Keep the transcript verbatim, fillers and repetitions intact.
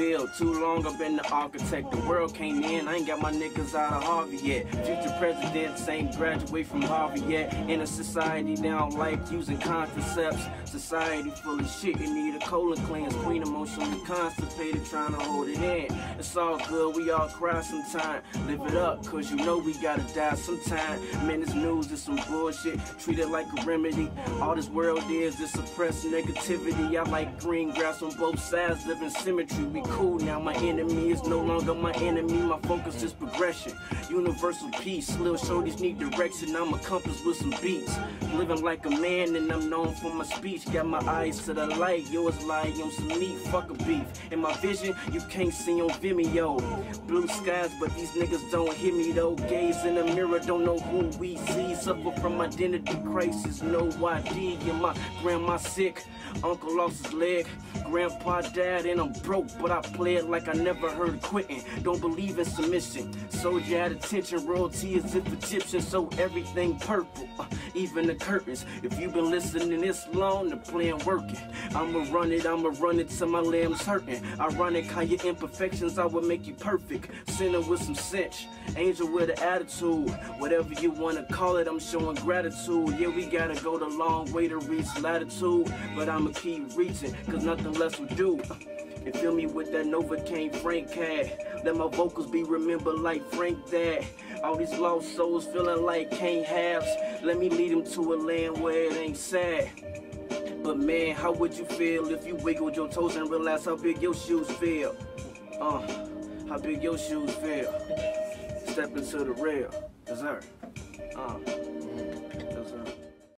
build. Too long I've been the architect. The world can't end. I ain't got my niggas out of Harvey yet. Future presidents ain't graduate from Harvey yet. In a society they don't like using contraceptives. Society full of shit. You need a colon cleanse. Queen emotionally constipated, trying to hold it in. It's all good. We all cry sometime. Live it up, cause you know we gotta die sometime. Man, this news is some bullshit. Treat it like a remedy. All this world is is suppressed negativity. I like green grass on both sides. Live in symmetry. We cool now. My enemy is no longer my enemy. My focus is progression. Universal peace. Lil' shorties need direction. I'm a compass with some beats. Living like a man and I'm known for my speech. Got my eyes to the light. Yours lie on some meat. Fuck a beef. In my vision, you can't see on Vimeo. Blue skies, but these niggas don't hear me though. Gaze in the mirror, don't know who we see. Suffer from identity crisis. No I D. And my grandma sick. Uncle lost his leg. Grandpa died and I'm broke, but I play it like I never heard quitting. Don't believe in submission. Soldier at attention, royalty is if Egyptian, so everything purple, uh, even the curtains. If you've been listening this long, the plan working. I'ma run it, I'ma run it till my lamb's hurting. Ironic how your imperfections, I will make you perfect. Sinner with some cinch, angel with an attitude. Whatever you wanna call it, I'm showing gratitude. Yeah, we gotta go the long way to reach latitude, but I'ma keep reaching, cause nothing less will do. And fill me with that Novocaine Frank had. Let my vocals be remembered like Frank Dad. All these lost souls feeling like can't haves. Let me lead them to a land where it ain't sad. But man, how would you feel if you wiggled your toes and realized how big your shoes feel? Uh, how big your shoes feel. Step into the real dessert. Uh.